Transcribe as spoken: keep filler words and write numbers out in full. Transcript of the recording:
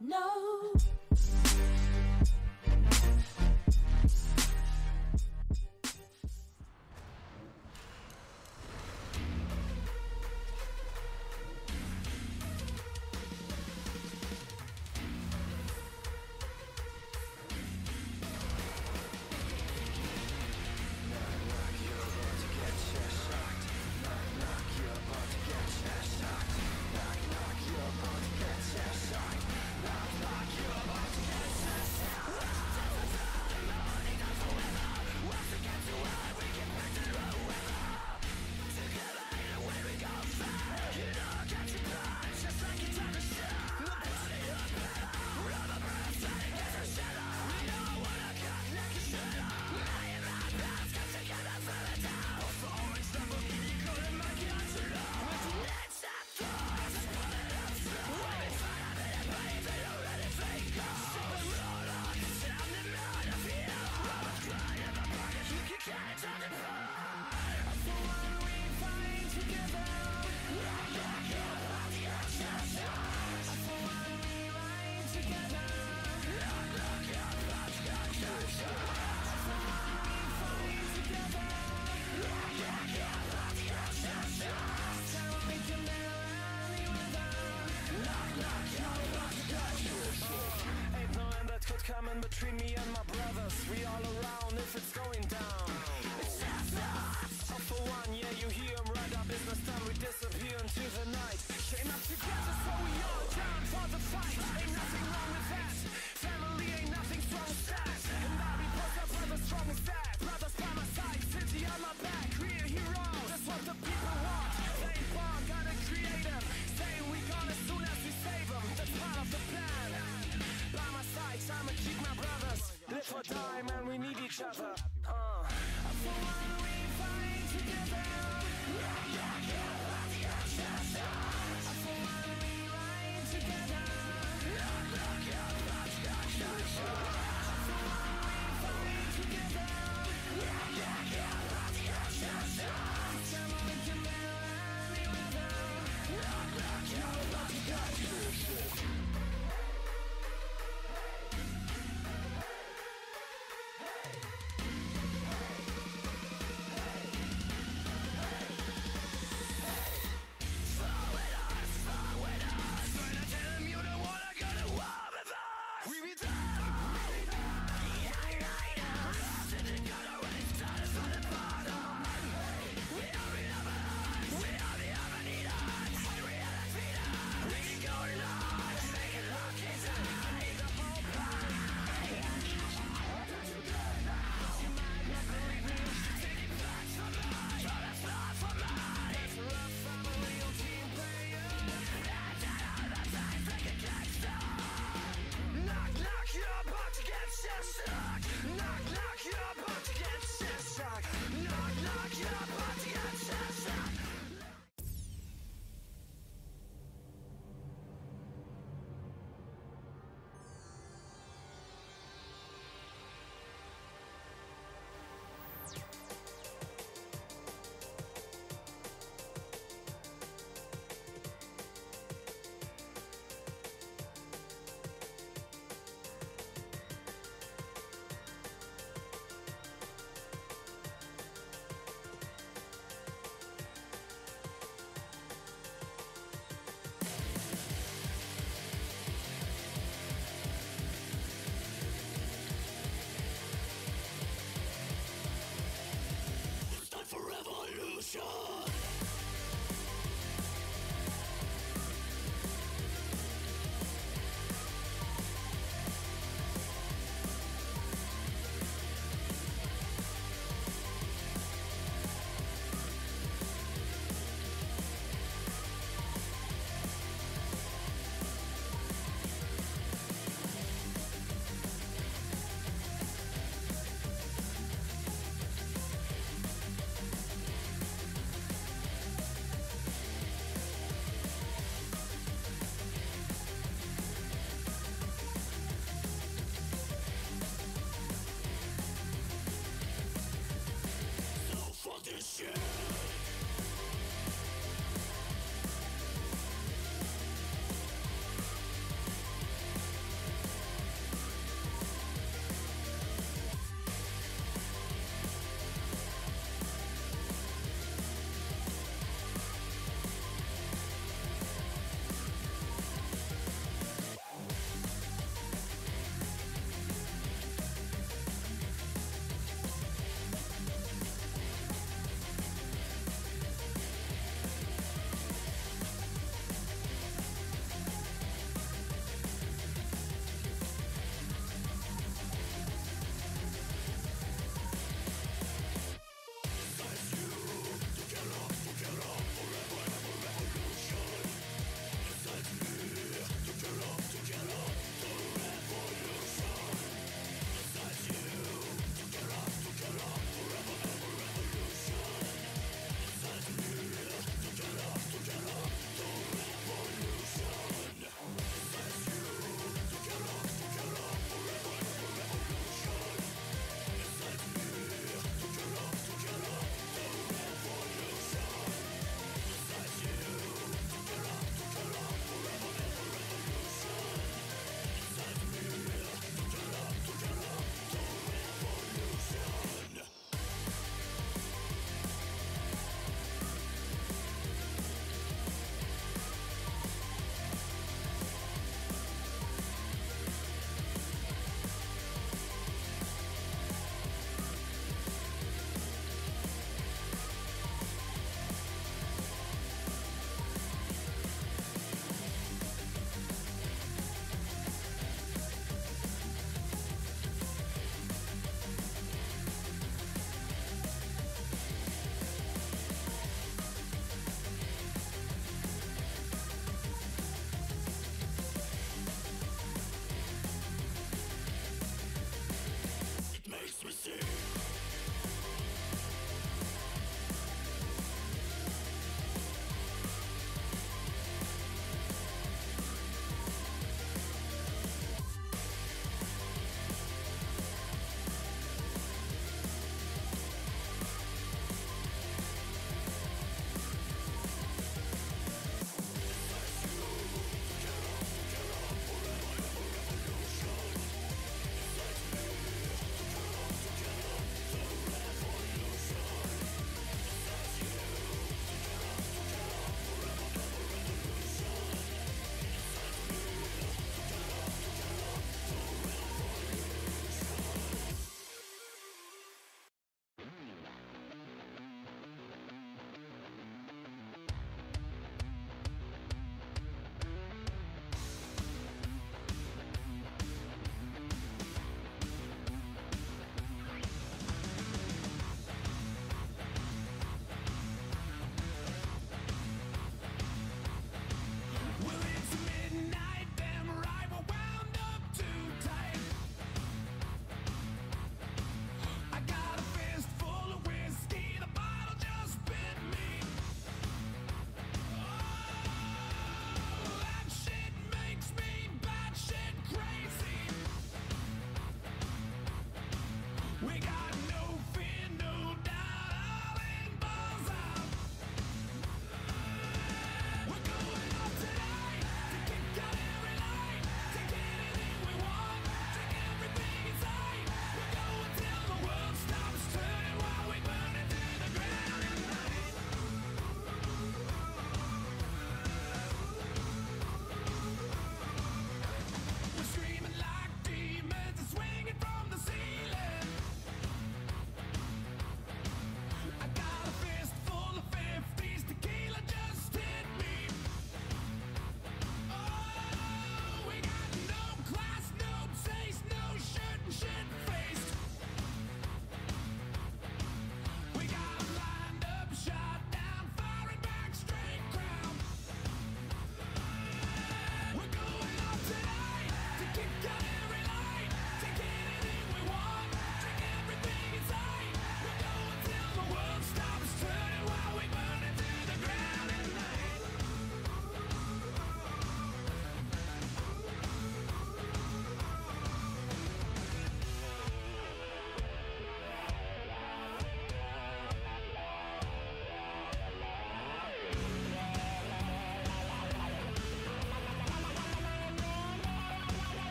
No. Coming between me and my brothers, we all around if it's going down. It's just us. All for one, yeah, you hear 'em right up. Business time, we disappear into the night. Came up together, so we all down for the fight. Ain't nothing wrong with that. Family ain't nothing strong as that. And now we both are brothers strong as that. Brothers by my side, city on my back. Real heroes, that's what the people want. They ain't born, gotta create 'em. Saying we gone as soon as we save 'em. That's part of the plan. By my side, I'ma keep my brothers. Live or die, man, we need each other.